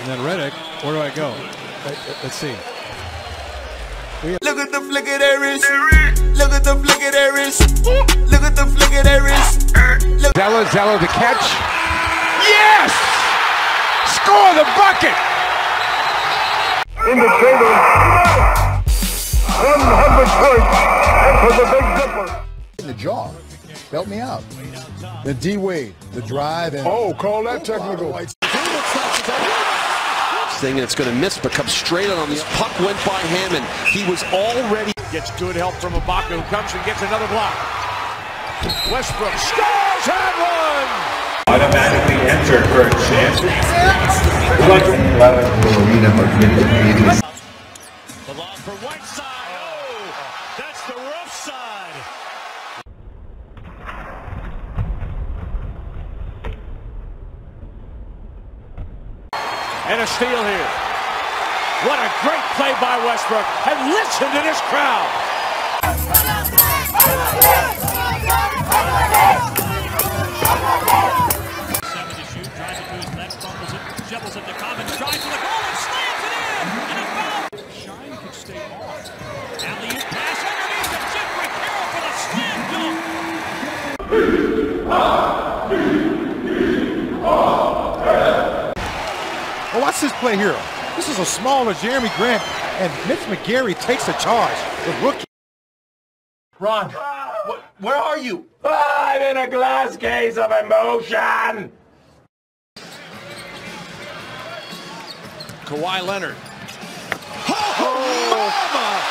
And then Reddick, where do I go? Let's see. Look at the flick of their wrist. Look at the flick of their wrist. Look at the flick of their wrist. Zella to catch. Yes! Score the bucket! In the table, 100 points for the Big Dipper. In the jaw. Help me out. The D-Wade, the drive, and... Oh, call that technical. Thing, and it's going to miss, but comes straight on this puck went by Hammond. He was already... Gets good help from Ibaka, who comes and gets another block. Westbrook scores, and one! Automatically entered for a chance. The lob for Whiteside. Oh, that's the rough side. And a steal here. What a great play by Westbrook. And listen to this crowd. Seven to shoot, tries to move left, fumbles it, shovels it to Common, tries for the goal, and slams it in, and a foul. Shine could stay off. Alley-oop pass underneath the Jeffrey Carroll for the slam dunk. Well, watch this play here. This is a smaller Jeremy Grant, and Mitch McGary takes a charge. The rookie. Ron, where are you? I'm in a glass case of emotion. Kawhi Leonard. Oh, mama!